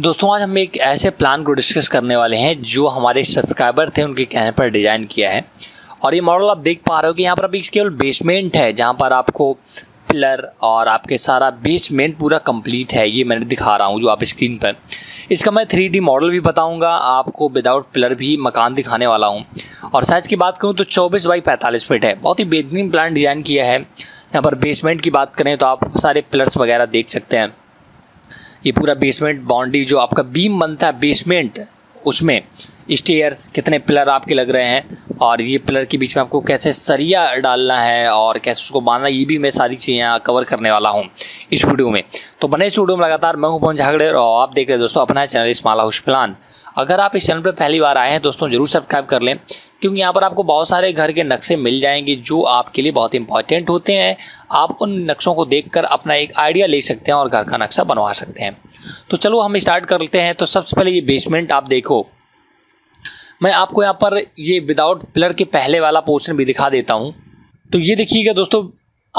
दोस्तों आज हम एक ऐसे प्लान को डिस्कस करने वाले हैं जो हमारे सब्सक्राइबर थे उनके कहने पर डिज़ाइन किया है। और ये मॉडल आप देख पा रहे हो कि यहाँ पर अभी केवल बेसमेंट है, जहाँ पर आपको पिलर और आपके सारा बेसमेंट पूरा कंप्लीट है। ये मैंने दिखा रहा हूँ जो आप स्क्रीन पर। इसका मैं 3D मॉडल भी बताऊँगा आपको, विदाउट पिलर भी मकान दिखाने वाला हूँ। और साइज़ की बात करूँ तो 24 बाई 45 फीट है। बहुत ही बेहतरीन प्लान डिज़ाइन किया है। यहाँ पर बेसमेंट की बात करें तो आप सारे पिलर्स वगैरह देख सकते हैं। ये पूरा बेसमेंट बाउंड्री जो आपका बीम बनता है बेसमेंट, उसमें स्टेयर्स, कितने पिलर आपके लग रहे हैं और ये पिलर के बीच में आपको कैसे सरिया डालना है और कैसे उसको बांधना, ये भी मैं सारी चीज़ें यहाँ कवर करने वाला हूँ इस वीडियो में। तो बने इस वीडियो में लगातार। मैं हूँ पवन झागड़े और आप देख रहे हैं दोस्तों अपना चैनल स्मॉल हाउस प्लान। अगर आप इस चैनल पर पहली बार आए हैं दोस्तों ज़रूर सब्सक्राइब कर लें, क्योंकि यहाँ पर आपको बहुत सारे घर के नक्शे मिल जाएंगे जो आपके लिए बहुत इंपॉर्टेंट होते हैं। आप उन नक्शों को देखकर अपना एक आइडिया ले सकते हैं और घर का नक्शा बनवा सकते हैं। तो चलो हम स्टार्ट कर लेते हैं। तो सबसे पहले ये बेसमेंट आप देखो, मैं आपको यहाँ पर ये विदाउट पिलर के पहले वाला पोर्शन भी दिखा देता हूँ। तो ये देखिएगा दोस्तों,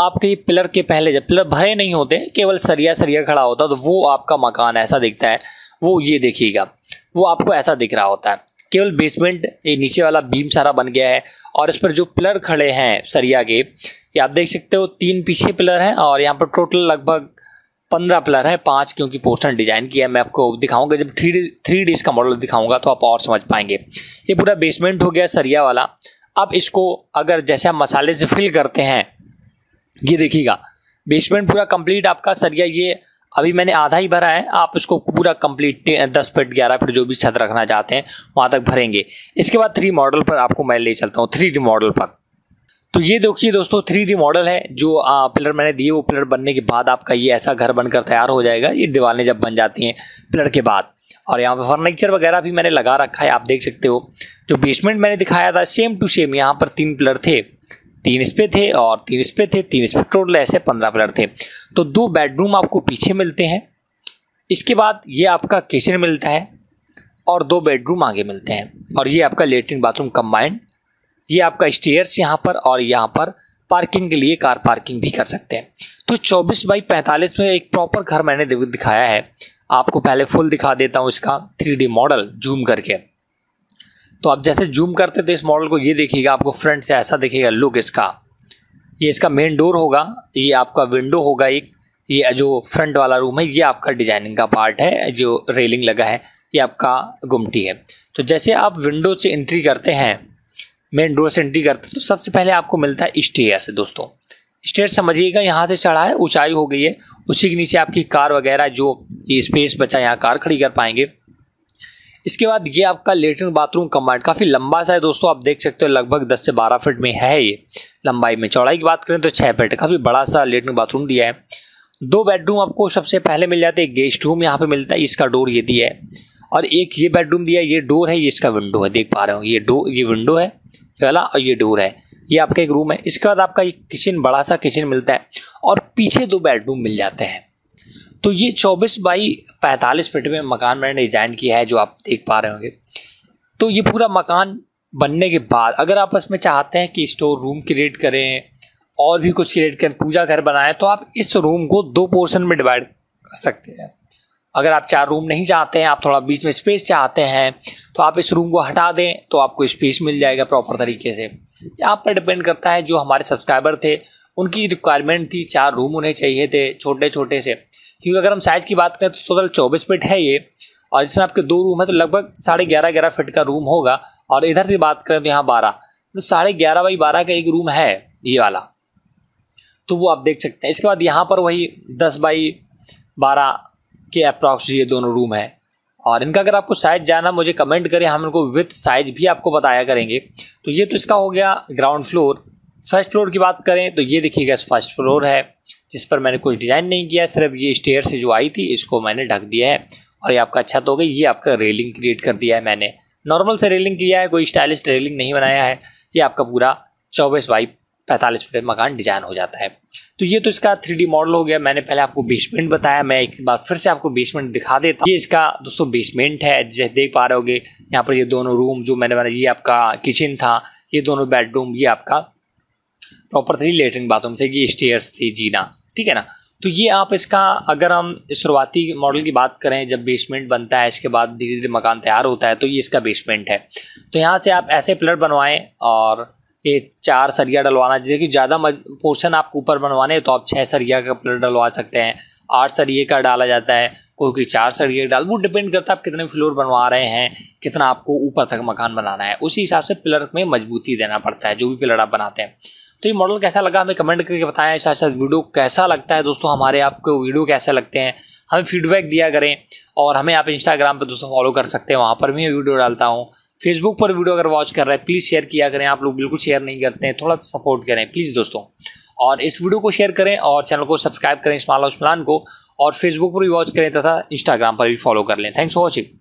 आपके पिलर के पहले जब पिलर भरे नहीं होते, केवल सरिया खड़ा होता है, तो वो आपका मकान ऐसा दिखता है। वो ये देखिएगा, वो आपको ऐसा दिख रहा होता है। केवल बेसमेंट, ये नीचे वाला बीम सारा बन गया है और इस पर जो पिलर खड़े हैं सरिया के, ये आप देख सकते हो। 3 पीछे पिलर हैं और यहाँ पर टोटल लगभग 15 पिलर हैं, 5 क्योंकि पोर्शन डिज़ाइन किया है। मैं आपको दिखाऊंगा जब 3D इसका मॉडल दिखाऊंगा तो आप और समझ पाएंगे। ये पूरा बेसमेंट हो गया सरिया वाला। अब इसको अगर जैसे हम मसाले से फिल करते हैं, ये देखिएगा बेसमेंट पूरा कंप्लीट आपका सरिया। ये अभी मैंने आधा ही भरा है, आप इसको पूरा कंप्लीट 10 फीट 11 फीट जो भी छत रखना चाहते हैं वहाँ तक भरेंगे। इसके बाद 3D मॉडल पर आपको मैं ले चलता हूँ। 3D मॉडल पर तो ये देखिए दोस्तों 3D मॉडल है। जो पिलर मैंने दिए वो पिलर बनने के बाद आपका ये ऐसा घर बनकर तैयार हो जाएगा। ये दीवारें जब बन जाती हैं पिलर के बाद, और यहाँ पर फर्नीचर वगैरह भी मैंने लगा रखा है, आप देख सकते हो। जो बेसमेंट मैंने दिखाया था सेम टू सेम, यहाँ पर 3 पिलर थे, 3 इस पे थे और 3 इस पे थे, 3 इस पे, टोटल ऐसे 15 पिलर थे। तो 2 बेडरूम आपको पीछे मिलते हैं। इसके बाद ये आपका किचन मिलता है और 2 बेडरूम आगे मिलते हैं। और ये आपका लेटरिन बाथरूम कंबाइंड, ये आपका स्टेयर्स यहाँ पर, और यहाँ पर पार्किंग के लिए कार पार्किंग भी कर सकते हैं। तो 24 बाई 45 में एक प्रॉपर घर मैंने दिखाया है आपको। पहले फुल दिखा देता हूँ इसका 3D मॉडल जूम करके। तो आप जैसे जूम करते तो इस मॉडल को ये देखिएगा, आपको फ्रंट से ऐसा दिखेगा लुक इसका। ये इसका मेन डोर होगा, ये आपका विंडो होगा एक, ये जो फ्रंट वाला रूम है ये आपका डिजाइनिंग का पार्ट है, जो रेलिंग लगा है ये आपका गुमटी है। तो जैसे आप विंडो से एंट्री करते हैं, मेन डोर से एंट्री करते हैं, तो सबसे पहले आपको मिलता है स्टेयर से दोस्तों। स्टेयर समझिएगा यहाँ से चढ़ा है, ऊंचाई हो गई है, उसी के नीचे आपकी कार वगैरह जो ये स्पेस बचा यहाँ कार खड़ी कर पाएंगे। इसके बाद ये आपका लेटरिन बाथरूम कमांड काफ़ी लंबा सा है दोस्तों, आप देख सकते हो लगभग 10 से 12 फीट में है ये लंबाई में। चौड़ाई की बात करें तो 6 फीट, काफ़ी बड़ा सा लेटरिन बाथरूम दिया है। 2 बेडरूम आपको सबसे पहले मिल जाते हैं। गेस्ट रूम यहाँ पे मिलता है, इसका डोर ये दिया है, और एक ये बेडरूम दिया है, ये डोर है, ये इसका विंडो है, देख पा रहे हो ये डोर, ये विंडो है ये वाला, और ये डोर है, ये आपका एक रूम है। इसके बाद आपका ये किचन, बड़ा सा किचन मिलता है, और पीछे 2 बेडरूम मिल जाते हैं। तो ये 24 बाई 45 फीट में मकान मैंने डिज़ाइन किया है जो आप देख पा रहे होंगे। तो ये पूरा मकान बनने के बाद अगर आप इसमें चाहते हैं कि स्टोर रूम क्रिएट करें और भी कुछ क्रिएट करें, पूजा घर बनाएं, तो आप इस रूम को 2 पोर्शन में डिवाइड कर सकते हैं। अगर आप 4 रूम नहीं चाहते हैं, आप थोड़ा बीच में स्पेस चाहते हैं, तो आप इस रूम को हटा दें तो आपको स्पेस मिल जाएगा प्रॉपर तरीके से। ये आप पर डिपेंड करता है। जो हमारे सब्सक्राइबर थे उनकी रिक्वायरमेंट थी 4 रूम उन्हें चाहिए थे छोटे छोटे से, क्योंकि अगर हम साइज़ की बात करें तो टोटल 24 फीट है ये, और इसमें आपके 2 रूम है तो लगभग 11.5 फीट का रूम होगा। और इधर से बात करें तो यहाँ 12, तो 11.5 बाई 12 का एक रूम है ये वाला, तो वो आप देख सकते हैं। इसके बाद यहाँ पर वही 10 बाई 12 के अप्रॉक्स ये दोनों रूम है। और इनका अगर आपको साइज़ जाना मुझे कमेंट करें, हम इनको विथ साइज़ भी आपको बताया करेंगे। तो ये तो इसका हो गया ग्राउंड फ्लोर। फर्स्ट फ्लोर की बात करें तो ये देखिएगा फर्स्ट फ्लोर है, जिस पर मैंने कुछ डिज़ाइन नहीं किया, सिर्फ ये स्टेयर से जो आई थी इसको मैंने ढक दिया है। और ये आपका छत हो गई, ये आपका रेलिंग क्रिएट कर दिया है मैंने, नॉर्मल से रेलिंग किया है, कोई स्टाइलिश रेलिंग नहीं बनाया है। ये आपका पूरा 24 बाई 45 फीट मकान डिज़ाइन हो जाता है। तो ये तो इसका 3D मॉडल हो गया। मैंने पहले आपको बेसमेंट बताया, मैं एक बार फिर से आपको बेसमेंट दिखा देता हूँ। ये इसका दोस्तों बेसमेंट है, जैसे देख पा रहे होगे यहाँ पर ये दोनों रूम जो मैंने बनाया, ये आपका किचन था, ये दोनों बेडरूम, ये आपका प्रॉपर थी लेटरिन बाथरूम से, ये स्टेयर्स थी जीना, ठीक है ना। तो ये आप इसका, अगर हम शुरुआती मॉडल की बात करें जब बेसमेंट बनता है, इसके बाद धीरे धीरे मकान तैयार होता है, तो ये इसका बेसमेंट है। तो यहाँ से आप ऐसे पिलर बनवाएं और ये 4 सरिया डलवाना, जैसे कि ज़्यादा पोर्शन आपको ऊपर बनवाने हैं तो आप 6 सरिया का पिलर डलवा सकते हैं, 8 सरिये का डाला जाता है, कोई 4 सरिये डाल, वो डिपेंड करता है आप कितने फ्लोर बनवा रहे हैं, कितना आपको ऊपर तक मकान बनाना है, उसी हिसाब से पिलर में मजबूती देना पड़ता है जो भी पिलर आप बनाते हैं। तो ये मॉडल कैसा लगा हमें कमेंट करके बताएं, साथ साथ वीडियो कैसा लगता है दोस्तों, हमारे आपको वीडियो कैसे लगते हैं हमें फीडबैक दिया करें। और हमें आप इंस्टाग्राम पर दोस्तों फॉलो कर सकते हैं, वहाँ पर भी मैं वीडियो डालता हूँ। फेसबुक पर वीडियो अगर वॉच कर रहे हैं प्लीज़ शेयर किया करें, आप लोग बिल्कुल शेयर नहीं करते हैं, थोड़ा सपोर्ट करें प्लीज़ दोस्तों। और इस वीडियो को शेयर करें और चैनल को सब्सक्राइब करें स्मॉल हाउस प्लान को, और फेसबुक पर भी वॉच करें तथा इंस्टाग्राम पर भी फॉलो कर लें। Thanks for watching.